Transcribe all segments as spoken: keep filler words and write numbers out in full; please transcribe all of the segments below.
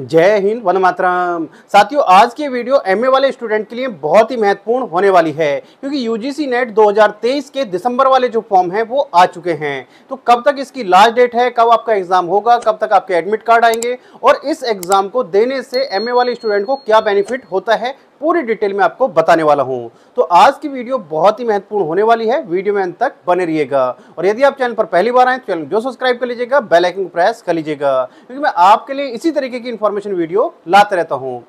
जय हिंद वंदे मातरम। साथियों, आज की वीडियो एमए वाले स्टूडेंट के लिए बहुत ही महत्वपूर्ण होने वाली है, क्योंकि यूजीसी नेट दो हज़ार तेईस के दिसंबर वाले जो फॉर्म है वो आ चुके हैं। तो कब तक इसकी लास्ट डेट है, कब आपका एग्जाम होगा, कब तक आपके एडमिट कार्ड आएंगे और इस एग्जाम को देने से एमए वाले स्टूडेंट को क्या बेनिफिट होता है, पूरी डिटेल में आपको बताने वाला हूं। तो आज की वीडियो बहुत ही महत्वपूर्ण होने वाली है, वीडियो में अंत तक बने रहिएगा। और यदि आप चैनल पर पहली बार आए तो चैनल जो सब्सक्राइब कर लीजिएगा, बेल आइकन को प्रेस कर लीजिएगा, क्योंकि मैं आपके लिए इसी तरीके की इन्फॉर्मेशन वीडियो लाता रहता हूं।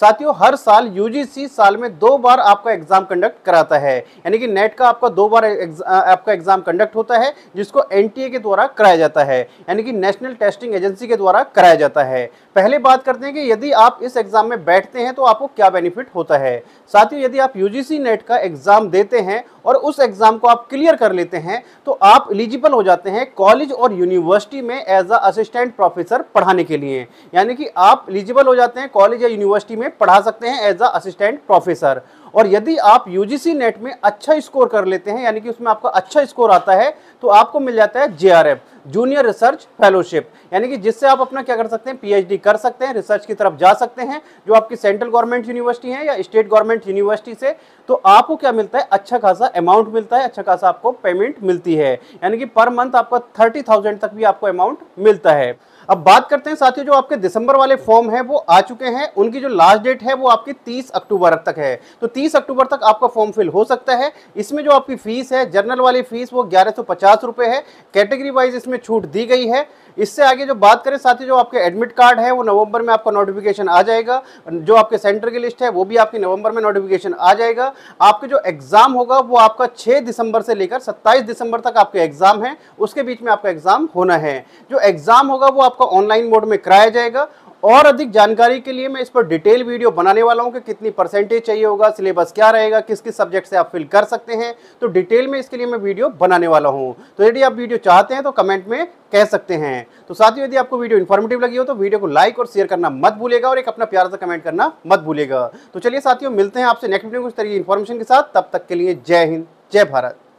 साथियों, हर साल यूजीसी साल में दो बार आपका एग्जाम कंडक्ट कराता है, यानी कि नेट का आपका दो बार एग्जा, आपका एग्जाम कंडक्ट होता है, जिसको एनटीए के द्वारा कराया जाता है, यानी कि नेशनल टेस्टिंग एजेंसी के द्वारा कराया जाता है। पहले बात करते हैं कि यदि आप इस एग्जाम में बैठते हैं तो आपको क्या बेनिफिट होता है। साथियों, यदि आप यूजीसी नेट का एग्जाम देते हैं और उस एग्जाम को आप क्लियर कर लेते हैं तो आप एलिजिबल हो जाते हैं कॉलेज और यूनिवर्सिटी में एज अ असिस्टेंट प्रोफेसर पढ़ाने के लिए, यानी कि आप एलिजिबल हो जाते हैं, कॉलेज या यूनिवर्सिटी में पढ़ा सकते हैं एज अ असिस्टेंट प्रोफेसर। और यदि आप यूजीसी नेट में अच्छा स्कोर कर लेते हैं, यानी कि उसमें आपका अच्छा स्कोर आता है, तो आपको मिल जाता है जेआरएफ, जूनियर रिसर्च फेलोशिप, यानी कि जिससे आप अपना क्या कर सकते हैं, पीएचडी कर सकते हैं, रिसर्च की तरफ जा सकते हैं, जो आपकी सेंट्रल गवर्नमेंट यूनिवर्सिटी है या स्टेट गवर्नमेंट यूनिवर्सिटी से। तो आपको क्या मिलता है, अच्छा खासा अमाउंट मिलता है, अच्छा खासा आपको पेमेंट मिलती है, यानी कि पर मंथ आपका थर्टी थाउजेंड तक भी आपको अमाउंट मिलता है। अब बात करते हैं साथियों, जो आपके दिसंबर वाले फॉर्म है वो आ चुके हैं, उनकी जो लास्ट डेट है वो आपकी तीस अक्टूबर तक है। तो तीस अक्टूबर तक आपका फॉर्म फिल हो सकता है। इसमें जो आपकी फीस है, जर्नल वाली फीस वो ग्यारह सौ पचास रुपये है, कैटेगरी वाइज इसमें छूट दी गई है। इससे आगे जो बात करें साथियों, जो आपके एडमिट कार्ड है वो नवंबर में आपका नोटिफिकेशन आ जाएगा, जो आपके सेंटर की लिस्ट है वो भी आपकी नवंबर में नोटिफिकेशन आ जाएगा। आपके जो एग्ज़ाम होगा वो आपका छह दिसंबर से लेकर सत्ताईस दिसंबर तक आपके एग्ज़ाम है, उसके बीच में आपका एग्ज़ाम होना है। जो एग्ज़ाम होगा वो आपका ऑनलाइन मोड में कराया जाएगा। और अधिक जानकारी के लिए मैं इस पर डिटेल वीडियो बनाने वाला हूं कि कितनी परसेंटेज चाहिए होगा, सिलेबस क्या रहेगा, किस किस सब्जेक्ट से आप फिल कर सकते हैं, तो डिटेल में इसके लिए मैं वीडियो बनाने वाला हूं। तो यदि आप वीडियो चाहते हैं तो कमेंट में कह सकते हैं। तो साथियों, यदि आपको वीडियो इन्फॉर्मेटिव लगी हो तो वीडियो को लाइक और शेयर करना मत भूलेगा, और एक अपना प्यार से कमेंट करना मत भूलेगा। तो चलिए साथियों, मिलते हैं आपसे नेक्स्ट वीडियो में कुछ तरह की इन्फॉर्मेशन के साथ। तब तक के लिए जय हिंद, जय भारत।